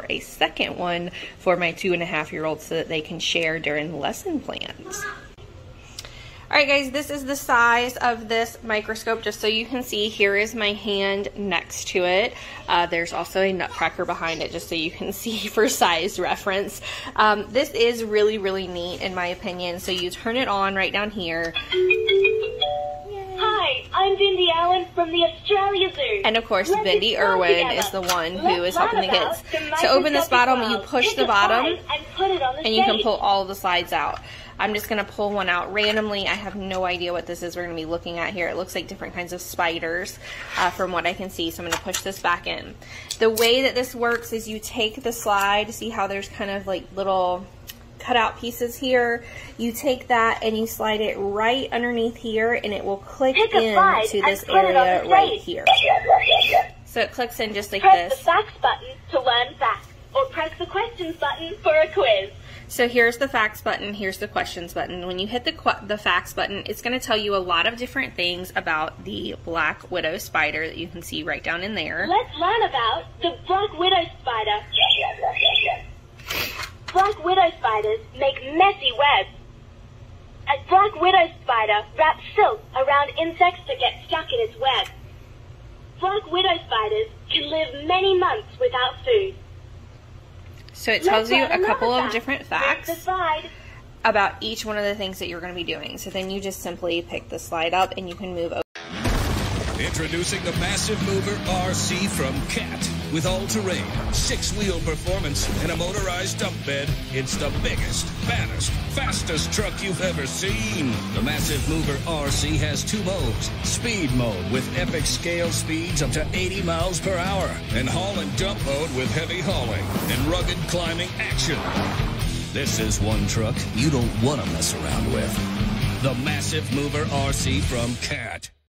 for a second one for my 2.5-year-olds so that they can share during lesson plans. All right, guys, this is the size of this microscope. Just so you can see, here is my hand next to it. There's also a nutcracker behind it, just so you can see for size reference. This is really, really neat, in my opinion. So you turn it on right down here. Hi, I'm Bindi Irwin from the Australia Zoo. And of course, Bindi Irwin is the one who is helping the kids. To open this bottom, you push the bottom, and you can pull all of the slides out. I'm just going to pull one out randomly. I have no idea what this is we're going to be looking at here. It looks like different kinds of spiders from what I can see. So I'm going to push this back in. The way that this works is you take the slide. See how there's kind of like little cutout pieces here? You take that and you slide it right underneath here, and it will click into this area right here. So it clicks in just like this. Press the facts button to learn facts, or press the questions button for a quiz. So here's the facts button, here's the questions button. When you hit the facts button, it's going to tell you a lot of different things about the black widow spider that you can see right down in there. Let's learn about the black widow spider. Black widow spiders make messy webs. A black widow spider wraps silk around insects that get stuck in its web. Black widow spiders can live many months without food. So it tells you a couple of different facts about each one of the things that you're going to be doing. So then you just simply pick the slide up and you can move over. Introducing the Massive Mover RC from CAT. With all-terrain, 6-wheel performance, and a motorized dump bed, it's the biggest, baddest, fastest truck you've ever seen. The Massive Mover RC has 2 modes. Speed mode with epic scale speeds up to 80 miles per hour. And haul and dump mode with heavy hauling and rugged climbing action. This is one truck you don't want to mess around with. The Massive Mover RC from CAT.